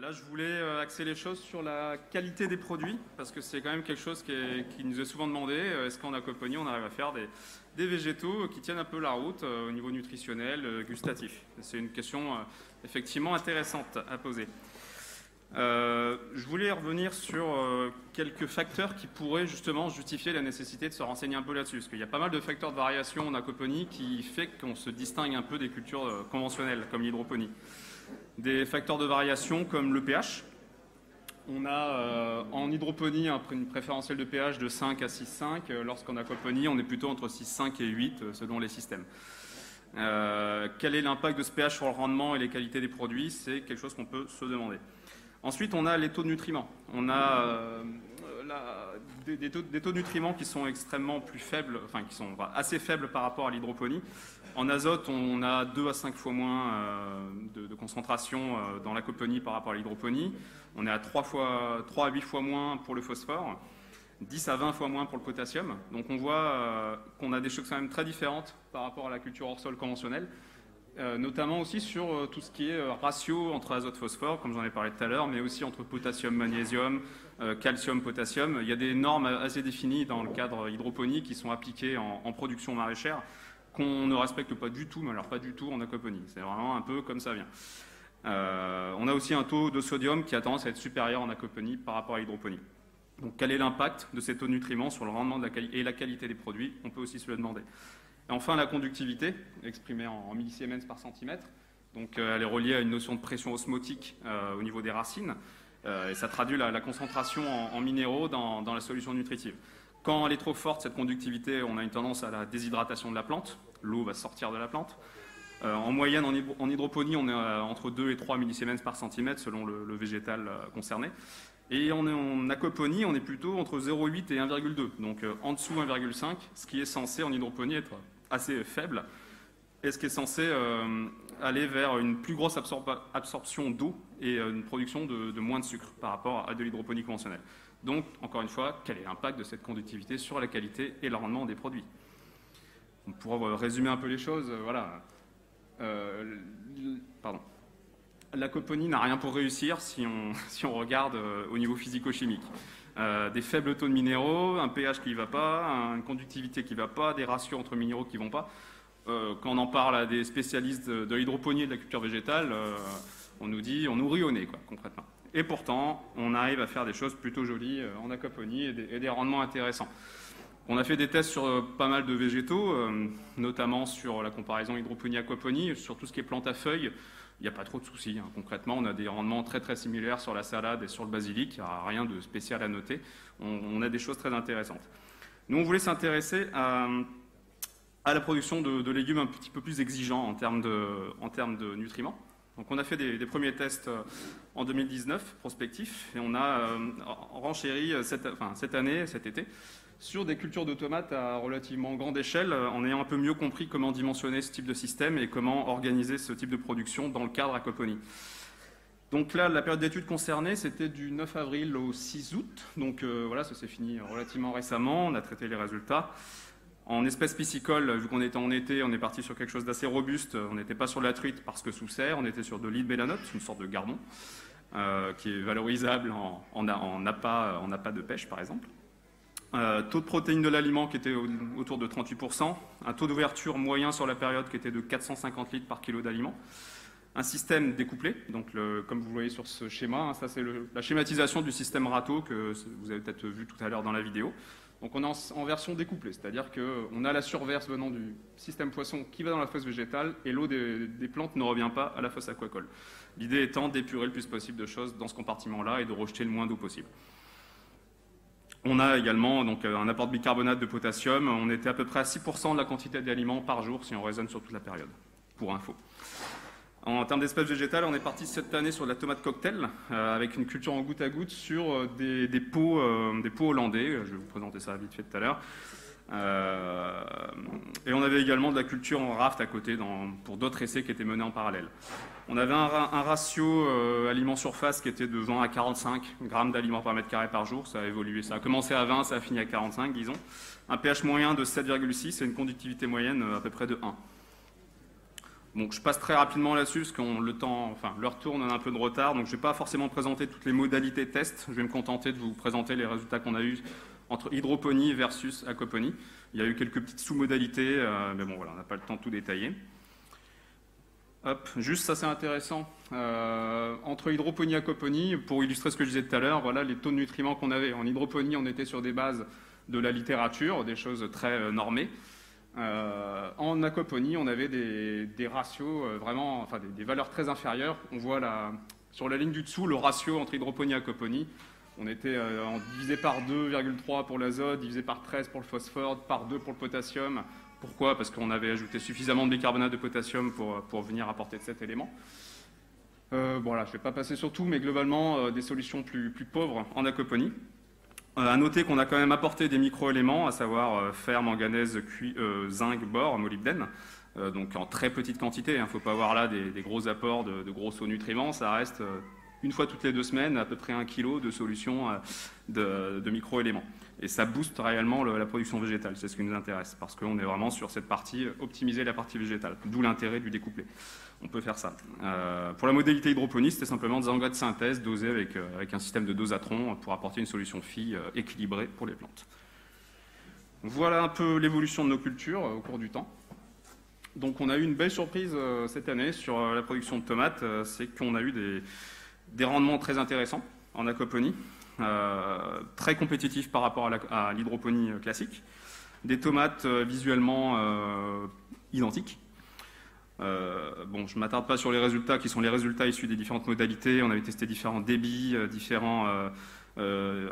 Là, je voulais axer les choses sur la qualité des produits, parce que c'est quand même quelque chose qui nous est souvent demandé. Est-ce qu'en aquaponie, on arrive à faire des végétaux qui tiennent un peu la route au niveau nutritionnel, gustatif? C'est une question effectivement intéressante à poser. Je voulais revenir sur quelques facteurs qui pourraient justement justifier la nécessité de se renseigner un peu là-dessus, parce qu'il y a pas mal de facteurs de variation en aquaponie qui fait qu'on se distingue un peu des cultures conventionnelles, comme l'hydroponie. Des facteurs de variation comme le pH. On a en hydroponie une préférentielle de pH de 5 à 6,5, lorsqu'en aquaponie on est plutôt entre 6,5 et 8 selon les systèmes. Quel est l'impact de ce pH sur le rendement et les qualités des produits? C'est quelque chose qu'on peut se demander. Ensuite, on a les taux de nutriments. On a des taux de nutriments qui sont extrêmement plus faibles, enfin qui sont assez faibles par rapport à l'hydroponie. En azote, on a 2 à 5 fois moins de concentration dans l'aquaponie par rapport à l'hydroponie. On est à 3 à 8 fois moins pour le phosphore, 10 à 20 fois moins pour le potassium. Donc on voit qu'on a des choses quand même très différentes par rapport à la culture hors sol conventionnelle. Notamment aussi sur tout ce qui est ratio entre azote-phosphore, comme j'en ai parlé tout à l'heure, mais aussi entre potassium-magnésium, calcium-potassium. Il y a des normes assez définies dans le cadre hydroponie qui sont appliquées en production maraîchère qu'on ne respecte pas du tout, mais alors pas du tout en aquaponie. C'est vraiment un peu comme ça vient. On a aussi un taux de sodium qui a tendance à être supérieur en aquaponie par rapport à l'hydroponie. Donc quel est l'impact de ces taux de nutriments sur le rendement et la qualité des produits? On peut aussi se le demander. Et enfin, la conductivité, exprimée en millisiemens par centimètre. Donc, elle est reliée à une notion de pression osmotique au niveau des racines. Et ça traduit la concentration en minéraux dans la solution nutritive. Quand elle est trop forte, cette conductivité, on a une tendance à la déshydratation de la plante. L'eau va sortir de la plante. En moyenne, en hydroponie, on est entre 2 et 3 millisiemens par centimètre, selon le végétal concerné. Et en aquaponie, on est plutôt entre 0,8 et 1,2. Donc, en dessous 1,5, ce qui est censé, en hydroponie, être assez faible, et ce qui est censé aller vers une plus grosse absorption d'eau et une production de moins de sucre par rapport à de l'hydroponie conventionnelle. Donc, encore une fois, quel est l'impact de cette conductivité sur la qualité et le rendement des produits? On pourra résumer un peu les choses, voilà. Pardon. L'aquaponie n'a rien pour réussir si on regarde au niveau physico-chimique. Des faibles taux de minéraux, un pH qui ne va pas, une conductivité qui ne va pas, des ratios entre minéraux qui ne vont pas. Quand on en parle à des spécialistes de l'hydroponie et de la culture végétale, on nous dit on nourrit au nez, quoi, concrètement. Et pourtant, on arrive à faire des choses plutôt jolies en aquaponie et des rendements intéressants. On a fait des tests sur pas mal de végétaux, notamment sur la comparaison hydroponie-aquaponie, sur tout ce qui est plantes à feuilles. Il n'y a pas trop de soucis, hein. Concrètement, on a des rendements très très similaires sur la salade et sur le basilic. Il n'y a rien de spécial à noter. On a des choses très intéressantes. Nous, on voulait s'intéresser à la production de légumes un petit peu plus exigeants en termes de nutriments. Donc, on a fait des premiers tests en 2019, prospectifs, et on a renchéri cet été, sur des cultures de tomates à relativement grande échelle, en ayant un peu mieux compris comment dimensionner ce type de système et comment organiser ce type de production dans le cadre aquaponie. Donc là, la période d'étude concernée, c'était du 9 avril au 6 août. Donc voilà, ça s'est fini relativement récemment, on a traité les résultats. En espèces piscicoles, vu qu'on était en été, on est parti sur quelque chose d'assez robuste. On n'était pas sur la truite parce que sous serre, on était sur de l'hydbellanote, une sorte de gardon, qui est valorisable en appât de pêche, par exemple. Taux de protéines de l'aliment qui était autour de 38%, un taux d'ouverture moyen sur la période qui était de 450 litres par kilo d'aliment, un système découplé, donc comme vous voyez sur ce schéma, hein, ça c'est la schématisation du système râteau que vous avez peut-être vu tout à l'heure dans la vidéo. Donc on est en version découplée, c'est-à-dire qu'on a la surverse venant du système poisson qui va dans la fosse végétale et l'eau des plantes ne revient pas à la fosse aquacole. L'idée étant d'épurer le plus possible de choses dans ce compartiment-là et de rejeter le moins d'eau possible. On a également donc, un apport de bicarbonate de potassium. On était à peu près à 6% de la quantité d'aliments par jour si on raisonne sur toute la période, pour info. En termes d'espèces végétales, on est parti cette année sur de la tomate cocktail, avec une culture en goutte à goutte sur des pots hollandais. Je vais vous présenter ça vite fait tout à l'heure. Et on avait également de la culture en raft à côté pour d'autres essais qui étaient menés en parallèle. On avait un ratio aliment-surface qui était de 20 à 45 grammes d'aliments par mètre carré par jour. Ça a évolué, ça a commencé à 20, ça a fini à 45, disons. Un pH moyen de 7,6 et une conductivité moyenne à peu près de 1. Donc je passe très rapidement là-dessus parce qu'on le temps, enfin l'heure tourne, on a un peu de retard, donc je ne vais pas forcément présenter toutes les modalités de test. Je vais me contenter de vous présenter les résultats qu'on a eus entre hydroponie versus aquaponie. Il y a eu quelques petites sous-modalités, mais bon voilà, on n'a pas le temps de tout détailler. Hop, juste ça c'est intéressant. Entre hydroponie et aquaponie, pour illustrer ce que je disais tout à l'heure, voilà les taux de nutriments qu'on avait. En hydroponie, on était sur des bases de la littérature, des choses très normées. En aquaponie, on avait des ratios vraiment, enfin des valeurs très inférieures. On voit sur la ligne du dessous le ratio entre hydroponie et aquaponie. On était divisé par 2,3 pour l'azote, divisé par 13 pour le phosphore, par 2 pour le potassium. Pourquoi? Parce qu'on avait ajouté suffisamment de bicarbonate de potassium pour venir apporter cet élément. Voilà, je ne vais pas passer sur tout, mais globalement, des solutions plus pauvres en aquaponie. À noter qu'on a quand même apporté des micro-éléments, à savoir fer, manganèse, zinc, bore, molybdène, donc en très petite quantité. Il ne faut pas avoir là des gros apports de gros sauts nutriments. Ça reste une fois toutes les 2 semaines à peu près 1 kilo de solutions de micro-éléments. Et ça booste réellement la production végétale, c'est ce qui nous intéresse, parce qu'on est vraiment sur cette partie, optimiser la partie végétale, d'où l'intérêt du découpler. On peut faire ça. Pour la modalité hydroponie, c'était simplement des engrais de synthèse dosés avec un système de dosatron pour apporter une solution phytosanitaire équilibrée pour les plantes. Voilà un peu l'évolution de nos cultures au cours du temps. Donc on a eu une belle surprise cette année sur la production de tomates, c'est qu'on a eu des rendements très intéressants en aquaponie, très compétitifs par rapport à l'hydroponie classique, des tomates visuellement identiques. Bon, je ne m'attarde pas sur les résultats qui sont les résultats issus des différentes modalités. On avait testé différents débits,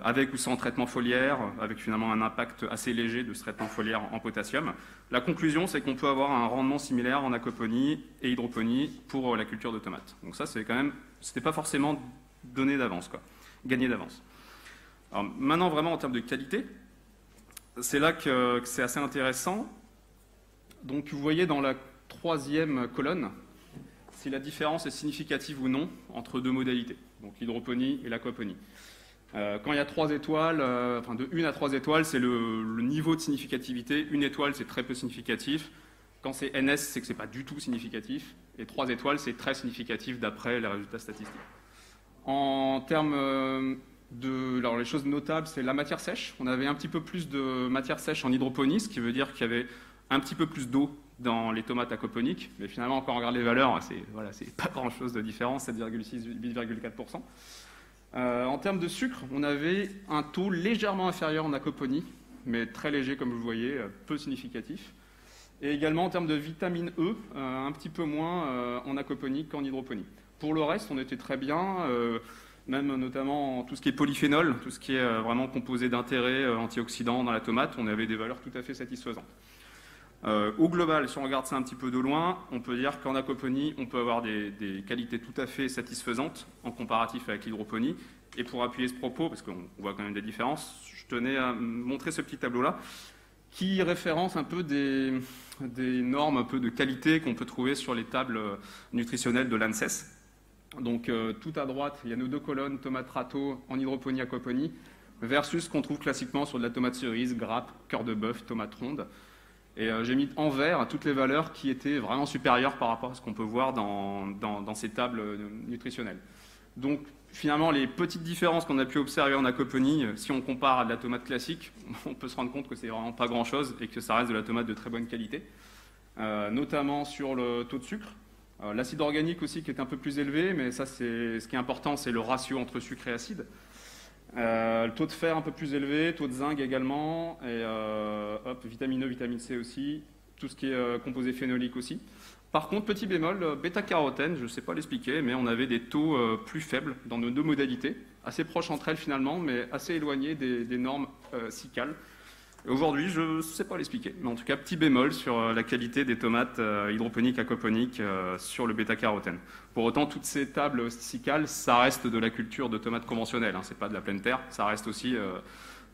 avec ou sans traitement foliaire, avec finalement un impact assez léger de ce traitement foliaire en potassium. La conclusion, c'est qu'on peut avoir un rendement similaire en aquaponie et hydroponie pour la culture de tomates. Donc ça, c'est quand même, c'était pas forcément donné d'avance, quoi, gagné d'avance. Alors maintenant, vraiment en termes de qualité, c'est là que c'est assez intéressant. Donc vous voyez dans la 3e colonne, si la différence est significative ou non entre deux modalités, donc l'hydroponie et l'aquaponie. Quand il y a 3 étoiles, enfin de 1 à 3 étoiles, c'est le niveau de significativité. 1 étoile, c'est très peu significatif. Quand c'est NS, c'est que ce n'est pas du tout significatif. Et 3 étoiles, c'est très significatif d'après les résultats statistiques. En termes de... Alors les choses notables, c'est la matière sèche. On avait un petit peu plus de matière sèche en hydroponie, ce qui veut dire qu'il y avait un petit peu plus d'eau dans les tomates aquaponiques, mais finalement, quand on regarde les valeurs, c'est voilà, pas grand-chose de différent, 7,6, 8,4%. En termes de sucre, on avait un taux légèrement inférieur en aquaponie, mais très léger, comme vous le voyez, peu significatif. Et également, en termes de vitamine E, un petit peu moins en aquaponie qu'en hydroponie. Pour le reste, on était très bien, même notamment en tout ce qui est polyphénol, tout ce qui est vraiment composé d'intérêts antioxydants dans la tomate, on avait des valeurs tout à fait satisfaisantes. Au global, si on regarde ça un petit peu de loin, on peut dire qu'en aquaponie, on peut avoir des qualités tout à fait satisfaisantes en comparatif avec l'hydroponie. Et pour appuyer ce propos, parce qu'on voit quand même des différences, je tenais à montrer ce petit tableau-là, qui référence un peu des normes un peu de qualité qu'on peut trouver sur les tables nutritionnelles de l'ANSES. Donc tout à droite, il y a nos 2 colonnes, tomates râteaux en hydroponie, aquaponie, versus ce qu'on trouve classiquement sur de la tomate cerise, grappe, cœur de bœuf, tomate ronde. Et j'ai mis en vert toutes les valeurs qui étaient vraiment supérieures par rapport à ce qu'on peut voir dans ces tables nutritionnelles. Donc finalement, les petites différences qu'on a pu observer en aquaponie, si on compare à de la tomate classique, on peut se rendre compte que c'est vraiment pas grand-chose et que ça reste de la tomate de très bonne qualité, notamment sur le taux de sucre. L'acide organique aussi qui est un peu plus élevé, mais ça, ce qui est important, c'est le ratio entre sucre et acide. Le taux de fer un peu plus élevé, taux de zinc également, et vitamine E, vitamine C aussi, tout ce qui est composé phénolique aussi. Par contre, petit bémol, bêta-carotène, je ne sais pas l'expliquer, mais on avait des taux plus faibles dans nos 2 modalités, assez proches entre elles finalement, mais assez éloignées des normes SICAL. Aujourd'hui, je ne sais pas l'expliquer, mais en tout cas, petit bémol sur la qualité des tomates hydroponiques, aquaponiques, sur le bêta-carotène. Pour autant, toutes ces tables sicales, ça reste de la culture de tomates conventionnelles, hein, ce n'est pas de la pleine terre, ça reste aussi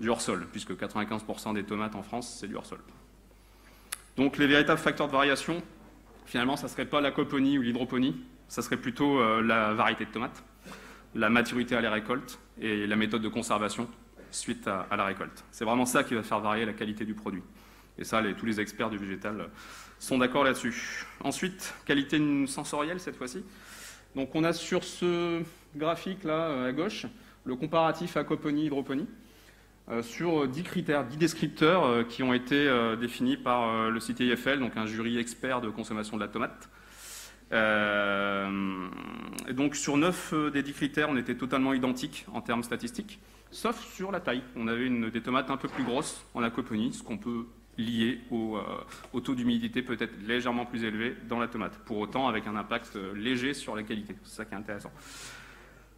du hors-sol, puisque 95% des tomates en France, c'est du hors-sol. Donc les véritables facteurs de variation, finalement, ça ne serait pas l'aquaponie ou l'hydroponie, ça serait plutôt la variété de tomates, la maturité à la récolte et la méthode de conservation suite à la récolte. C'est vraiment ça qui va faire varier la qualité du produit. Et ça, tous les experts du végétal sont d'accord là-dessus. Ensuite, qualité sensorielle cette fois-ci. Donc on a sur ce graphique là à gauche le comparatif aquaponie-hydroponie sur 10 critères, 10 descripteurs qui ont été définis par le CTIFL, donc un jury expert de consommation de la tomate. Et donc sur 9 des 10 critères, on était totalement identiques en termes statistiques, sauf sur la taille. On avait des tomates un peu plus grosses en aquaponie, ce qu'on peut lié au taux d'humidité peut-être légèrement plus élevé dans la tomate, pour autant avec un impact léger sur la qualité, c'est ça qui est intéressant.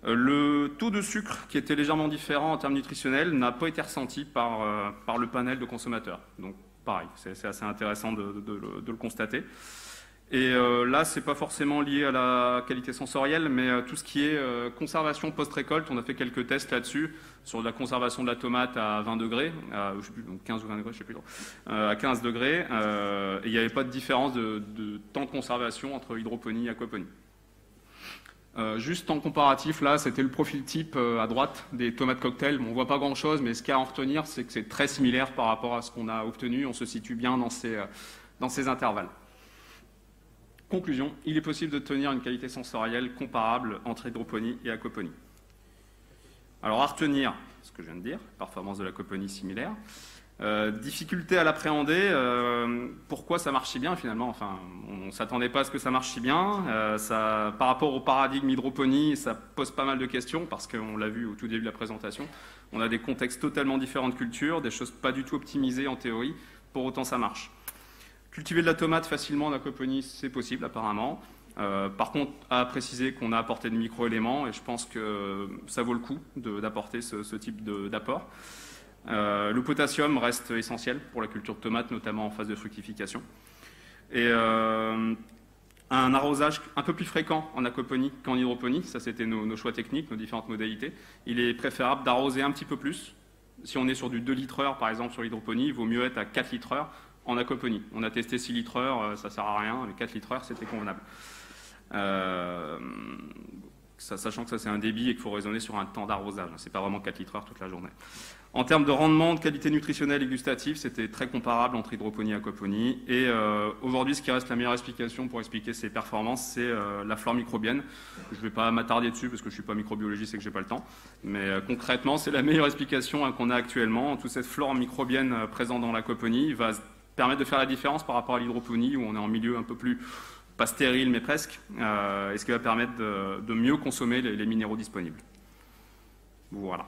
Le taux de sucre, qui était légèrement différent en termes nutritionnels, n'a pas été ressenti par le panel de consommateurs, donc pareil, c'est assez intéressant de le constater. Et là, ce n'est pas forcément lié à la qualité sensorielle, mais tout ce qui est conservation post-récolte, on a fait quelques tests là-dessus, sur la conservation de la tomate à 20 degrés, je sais plus, donc 15 ou 20 degrés, je sais plus, à 15 degrés, et il n'y avait pas de différence de temps de conservation entre hydroponie et aquaponie. Juste en comparatif, là, c'était le profil type à droite des tomates cocktail. Bon, on ne voit pas grand-chose, mais ce qu'il y a à en retenir, c'est que c'est très similaire par rapport à ce qu'on a obtenu, on se situe bien dans ces intervalles. Conclusion, il est possible de tenir une qualité sensorielle comparable entre hydroponie et aquaponie. Alors à retenir, ce que je viens de dire, performance de l'aquaponie similaire, difficulté à l'appréhender, pourquoi ça marche si bien finalement, enfin on ne s'attendait pas à ce que ça marche si bien, ça, par rapport au paradigme hydroponie, ça pose pas mal de questions, parce qu'on l'a vu au tout début de la présentation, on a des contextes totalement différents de culture, des choses pas du tout optimisées en théorie, pour autant ça marche. Cultiver de la tomate facilement en aquaponie, c'est possible apparemment. Par contre, à préciser qu'on a apporté des micro-éléments et je pense que ça vaut le coup d'apporter ce type d'apport. Le potassium reste essentiel pour la culture de tomate, notamment en phase de fructification. Et un arrosage un peu plus fréquent en aquaponie qu'en hydroponie, ça c'était nos choix techniques, nos différentes modalités. Il est préférable d'arroser un petit peu plus. Si on est sur du 2 litres heure par exemple sur l'hydroponie, il vaut mieux être à 4 litres heure. En aquaponie, on a testé 6 litres heure, ça ne sert à rien, les 4 litres heure, c'était convenable. Sachant que ça c'est un débit et qu'il faut raisonner sur un temps d'arrosage, c'est pas vraiment 4 litres heure toute la journée. En termes de rendement, de qualité nutritionnelle et gustative, c'était très comparable entre hydroponie et aquaponie. Et aujourd'hui, ce qui reste la meilleure explication pour expliquer ces performances, c'est la flore microbienne. Je ne vais pas m'attarder dessus parce que je ne suis pas microbiologiste et que je n'ai pas le temps. Mais concrètement, c'est la meilleure explication qu'on a actuellement. Toute cette flore microbienne présente dans l'aquaponie va permettre de faire la différence par rapport à l'hydroponie, où on est en milieu un peu plus, pas stérile, mais presque, et ce qui va permettre de mieux consommer les minéraux disponibles. Voilà.